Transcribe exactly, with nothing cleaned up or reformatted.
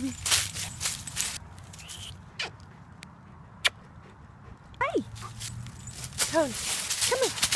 Hey! Toad, come here.